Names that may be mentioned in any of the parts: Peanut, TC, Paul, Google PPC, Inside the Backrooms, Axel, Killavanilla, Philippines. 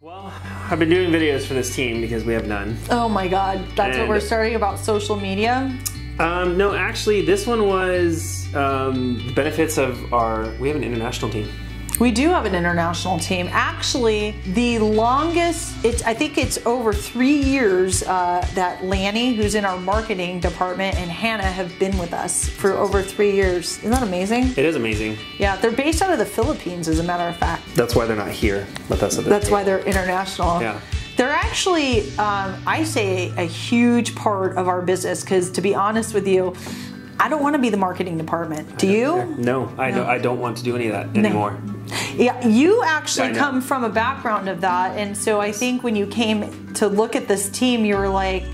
Well, I've been doing videos for this team because we have none. Oh my god, that's what we're starting about social media? No, actually this one was the benefits of we have an international team. We do have an international team. Actually, the longest, I think it's over 3 years that Lanny, who's in our marketing department, and Hannah have been with us for over 3 years. Isn't that amazing? It is amazing. Yeah, they're based out of the Philippines, as a matter of fact. That's why they're not here with us. That's why they're international. Yeah. They're actually, I say, a huge part of our business, because to be honest with you, I don't want to be the marketing department. Do you? No, I don't want to do any of that anymore. Yeah, you actually come from a background of that, and so I think when you came to look at this team, you were like,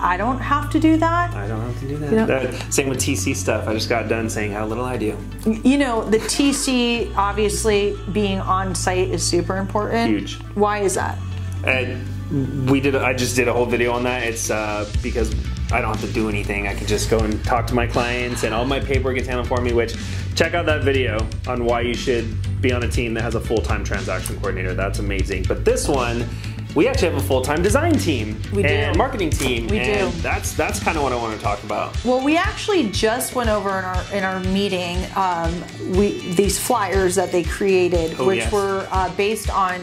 I don't have to do that. I don't have to do that. You know? Same with TC stuff. I just got done saying how little I do. You know, the TC, obviously, being on site is super important. Huge. Why is that? I just did a whole video on that. It's because I don't have to do anything. I can just go and talk to my clients, and all my paperwork gets handled for me, which, check out that video on why you should be on a team that has a full-time transaction coordinator. That's amazing. But this one, we actually have a full-time design team. We do. And a marketing team. We do. That's kind of what I want to talk about. Well, we actually just went over in our meeting these flyers that they created, which were based on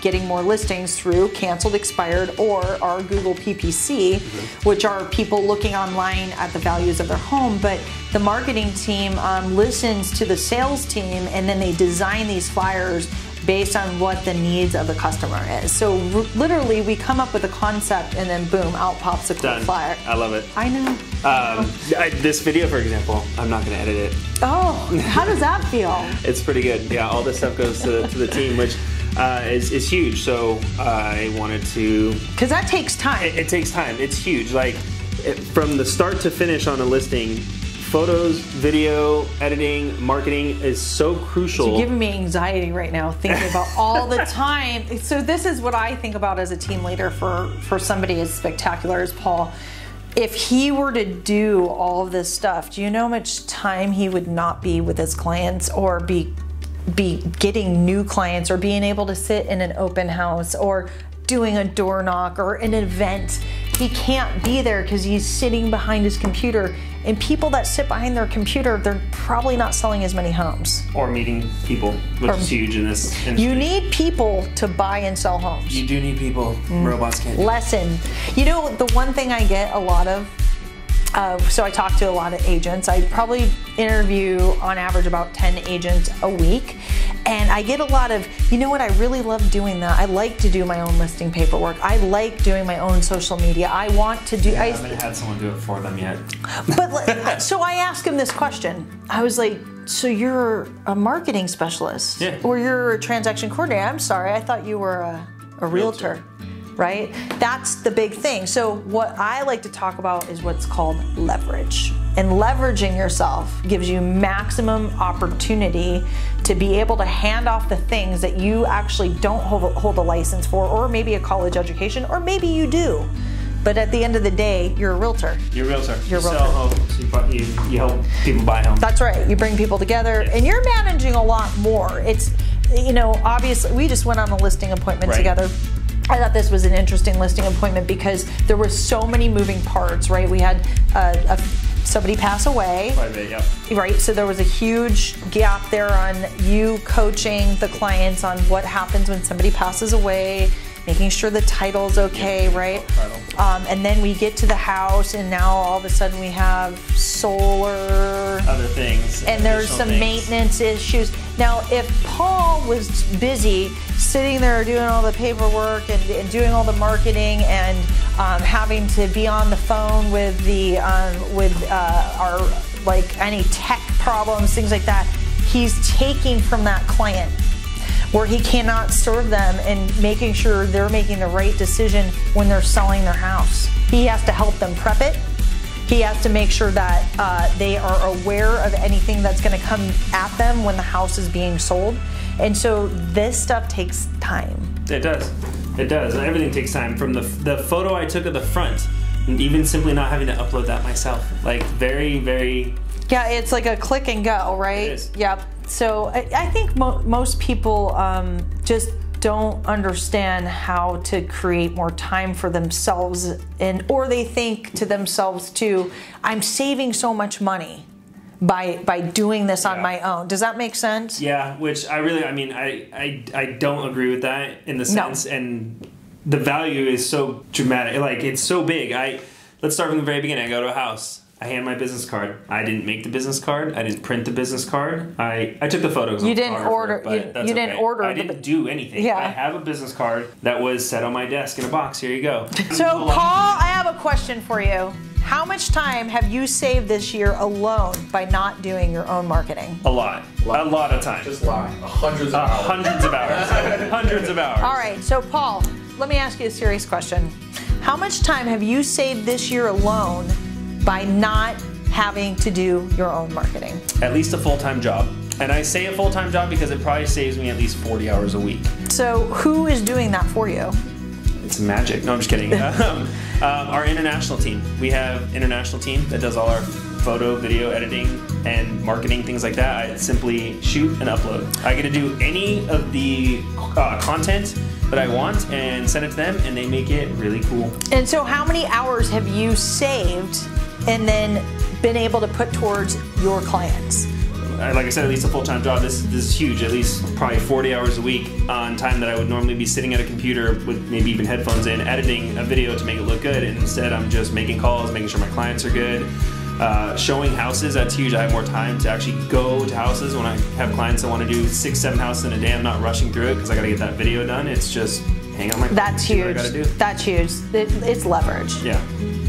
getting more listings through canceled, expired, or our Google PPC, which are people looking online at the values of their home. But the marketing team listens to the sales team, and then they design these flyers based on what the needs of the customer is. So literally, we come up with a concept, and then boom, out pops a cool flyer. I love it. I know. This video, for example, I'm not gonna edit it. Oh, how does that feel? It's pretty good. Yeah, all this stuff goes to the team, which is huge. So I wanted to, because that takes time. It takes time. It's huge. Like from the start to finish on a listing. Photos, video, editing, marketing is so crucial. You're giving me anxiety right now thinking about all the time. So this is what I think about as a team leader for somebody as spectacular as Paul. If he were to do all of this stuff, do you know how much time he would not be with his clients, or be getting new clients, or being able to sit in an open house, or doing a door knock, or an event? He can't be there because he's sitting behind his computer. And people that sit behind their computer, they're probably not selling as many homes. Or meeting people, which is huge in this industry. You need people to buy and sell homes. You do need people. Robots can't. Lesson. You know, the one thing I get a lot of, so I talk to a lot of agents. I probably interview on average about 10 agents a week. And I get a lot of, you know what, I really love doing that. I like to do my own listing paperwork. I like doing my own social media. I want to do. Yeah, I haven't had someone do it for them yet. But so I asked him this question. I was like, so you're a marketing specialist? Yeah. Or you're a transaction coordinator? I'm sorry, I thought you were a realtor. Right? That's the big thing. So what I like to talk about is what's called leverage. And leveraging yourself gives you maximum opportunity to be able to hand off the things that you actually don't hold a license for, or maybe a college education, or maybe you do. But at the end of the day, you're a realtor. You're a realtor. You sell homes. You help people buy homes. That's right. You bring people together, and you're managing a lot more. It's, you know, obviously, we just went on a listing appointment together. I thought this was an interesting listing appointment because there were so many moving parts, right? We had somebody pass away. Quite a bit, yeah. Right, so there was a huge gap there on you coaching the clients on what happens when somebody passes away, making sure the title's okay, right? Title. And then we get to the house, and now all of a sudden we have solar. Other things. And there's some maintenance issues. Now, if Paul was busy sitting there doing all the paperwork and doing all the marketing and having to be on the phone with the our any tech problems, things like that, he's taking from that client where he cannot serve them and making sure they're making the right decision when they're selling their house. He has to help them prep it. He has to make sure that they are aware of anything that's gonna come at them when the house is being sold. And so this stuff takes time. It does. It does. And everything takes time. From the photo I took of the front, and even simply not having to upload that myself. Like very, very... Yeah, it's like a click and go, right? It is. Yep. So I think most people just don't understand how to create more time for themselves, and or they think to themselves too, I'm saving so much money by doing this on my own. Does that make sense? Yeah, which I don't agree with that in the sense, and the value is so dramatic, like it's so big. Let's start from the very beginning. I go to a house. I hand my business card. I didn't make the business card. I didn't print the business card. I took the photos. You didn't order. You didn't order. I didn't do anything. Yeah. I have a business card that was set on my desk in a box. Here you go. So Paul, I have a question for you. How much time have you saved this year alone by not doing your own marketing? A lot. A lot of time. Just lie. Hundreds of hours. Hundreds of hours. Hundreds of hours. All right. So Paul, let me ask you a serious question. How much time have you saved this year alone by not having to do your own marketing? At least a full-time job. And I say a full-time job because it probably saves me at least 40 hours a week. So who is doing that for you? It's magic. No, I'm just kidding. Our international team. We have an international team that does all our photo, video editing, and marketing, things like that. I simply shoot and upload. I get to do any of the content that I want and send it to them, and they make it really cool. And so how many hours have you saved and then been able to put towards your clients? Like I said, at least a full-time job. This is huge, at least probably 40 hours a week on time that I would normally be sitting at a computer with maybe even headphones in, editing a video to make it look good, and instead I'm just making calls, making sure my clients are good, showing houses. That's huge. I have more time to actually go to houses. When I have clients that want to do 6-7 houses in a day, I'm not rushing through it because I got to get that video done. It's just hang on my computer. That's huge. That's huge. It's leverage. Yeah.